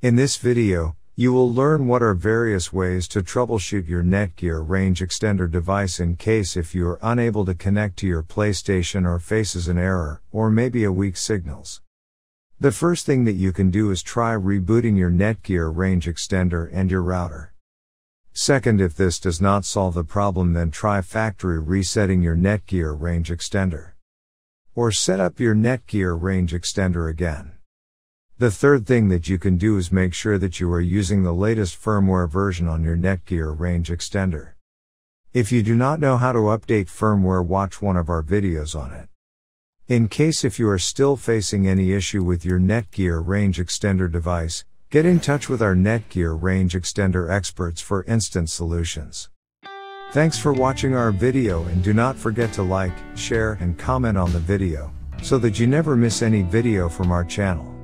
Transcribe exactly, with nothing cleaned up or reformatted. In this video, you will learn what are various ways to troubleshoot your Netgear range extender device in case if you are unable to connect to your PlayStation or faces an error, or maybe a weak signals. The first thing that you can do is try rebooting your Netgear range extender and your router. Second, if this does not solve the problem, then try factory resetting your Netgear range extender. Or set up your Netgear range extender again. The third thing that you can do is make sure that you are using the latest firmware version on your Netgear range extender. If you do not know how to update firmware, watch one of our videos on it. In case if you are still facing any issue with your Netgear range extender device, get in touch with our Netgear range extender experts for instant solutions. Thanks for watching our video, and do not forget to like, share and comment on the video, so that you never miss any video from our channel.